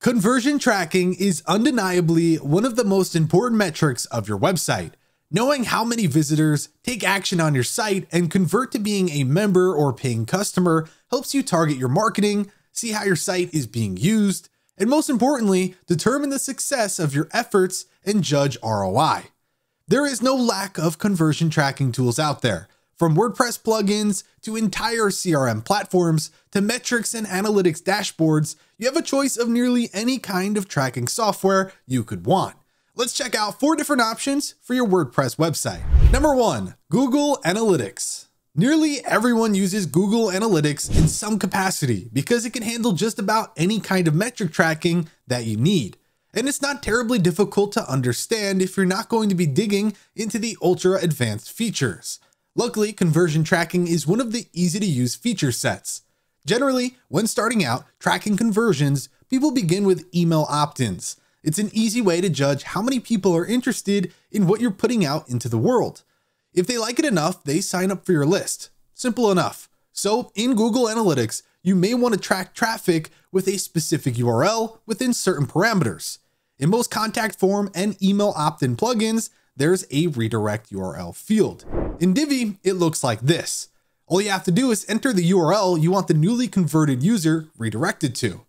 Conversion tracking is undeniably one of the most important metrics of your website. Knowing how many visitors take action on your site and convert to being a member or paying customer helps you target your marketing, see how your site is being used, and most importantly, determine the success of your efforts and judge ROI. There is no lack of conversion tracking tools out there, from WordPress plugins to entire CRM platforms to metrics and analytics dashboards. You have a choice of nearly any kind of tracking software you could want. Let's check out 4 different options for your WordPress website. Number 1, Google Analytics. Nearly everyone uses Google Analytics in some capacity because it can handle just about any kind of metric tracking that you need. And it's not terribly difficult to understand if you're not going to be digging into the ultra advanced features. Luckily, conversion tracking is one of the easy to use feature sets. Generally, when starting out tracking conversions, people begin with email opt-ins. It's an easy way to judge how many people are interested in what you're putting out into the world. If they like it enough, they sign up for your list. Simple enough. So in Google Analytics, you may want to track traffic with a specific URL within certain parameters. In most contact form and email opt-in plugins, there's a redirect URL field. In Divi, it looks like this. All you have to do is enter the URL you want the newly converted user redirected to.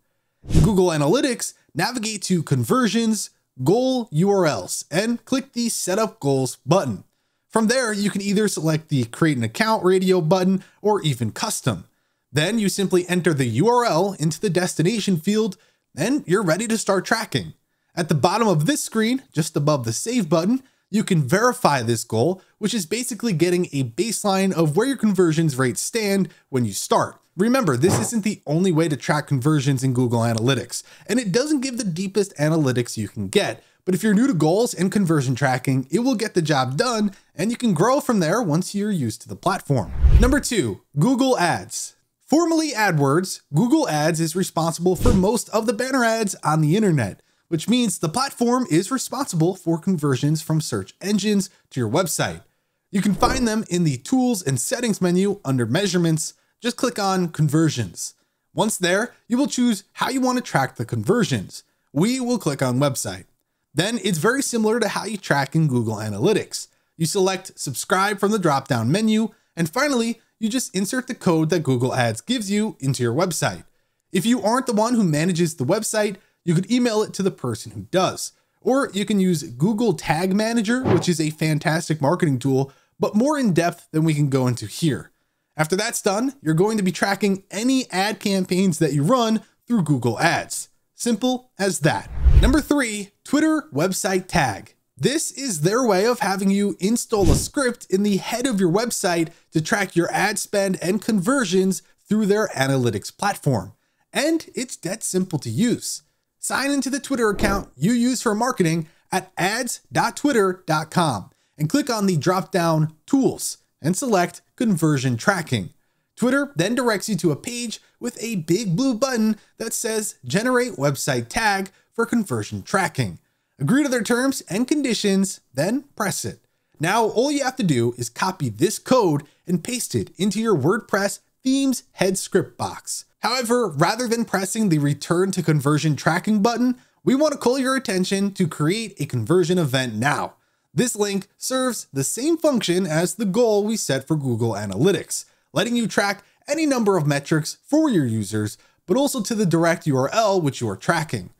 In Google Analytics, navigate to Conversions, Goal URLs, and click the Set Up Goals button. From there, you can either select the Create an Account radio button or even Custom. Then you simply enter the URL into the destination field and you're ready to start tracking. At the bottom of this screen, just above the Save button, you can verify this goal, which is basically getting a baseline of where your conversions rates stand when you start. Remember, this isn't the only way to track conversions in Google Analytics, and it doesn't give the deepest analytics you can get. But if you're new to goals and conversion tracking, it will get the job done, and you can grow from there once you're used to the platform. Number 2, Google Ads. Formerly AdWords, Google Ads is responsible for most of the banner ads on the internet, which means the platform is responsible for conversions from search engines to your website. You can find them in the Tools and Settings menu under Measurements. Just click on Conversions. Once there, you will choose how you want to track the conversions. We will click on Website. Then it's very similar to how you track in Google Analytics. You select Subscribe from the drop-down menu, and finally, you just insert the code that Google Ads gives you into your website. If you aren't the one who manages the website, you could email it to the person who does, or you can use Google Tag Manager, which is a fantastic marketing tool, but more in depth than we can go into here. After that's done, you're going to be tracking any ad campaigns that you run through Google Ads. Simple as that. Number 3, Twitter website tag. This is their way of having you install a script in the head of your website to track your ad spend and conversions through their analytics platform. And it's that simple to use. Sign into the Twitter account you use for marketing at ads.twitter.com and click on the drop-down Tools and select Conversion Tracking. Twitter then directs you to a page with a big blue button that says Generate Website Tag for Conversion Tracking. Agree to their terms and conditions, then press it. Now, all you have to do is copy this code and paste it into your WordPress themes head script box. However, rather than pressing the Return to Conversion Tracking button, we want to call your attention to Create a Conversion Event Now. This link serves the same function as the goal we set for Google Analytics, letting you track any number of metrics for your users, but also to the direct URL which you are tracking.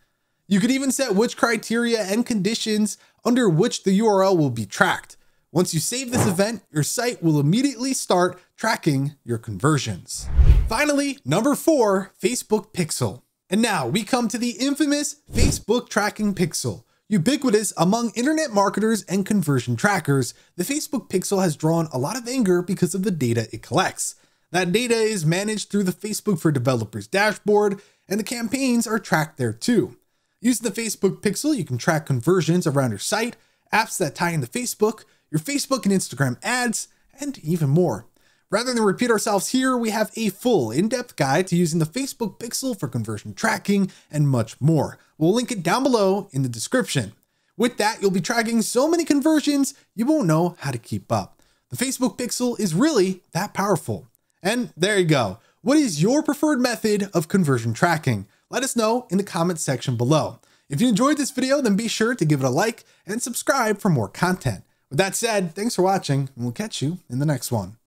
You could even set which criteria and conditions under which the URL will be tracked. Once you save this event, your site will immediately start tracking your conversions. Finally, number 4, Facebook Pixel. And now we come to the infamous Facebook tracking pixel. Ubiquitous among internet marketers and conversion trackers, the Facebook Pixel has drawn a lot of anger because of the data it collects. That data is managed through the Facebook for Developers dashboard, and the campaigns are tracked there too. Using the Facebook Pixel, you can track conversions around your site, apps that tie into Facebook, your Facebook and Instagram ads, and even more. Rather than repeat ourselves here, we have a full in-depth guide to using the Facebook Pixel for conversion tracking and much more. We'll link it down below in the description. With that, you'll be tracking so many conversions, you won't know how to keep up. The Facebook Pixel is really that powerful. And there you go. What is your preferred method of conversion tracking? Let us know in the comments section below. If you enjoyed this video, then be sure to give it a like and subscribe for more content. With that said, thanks for watching, and we'll catch you in the next one.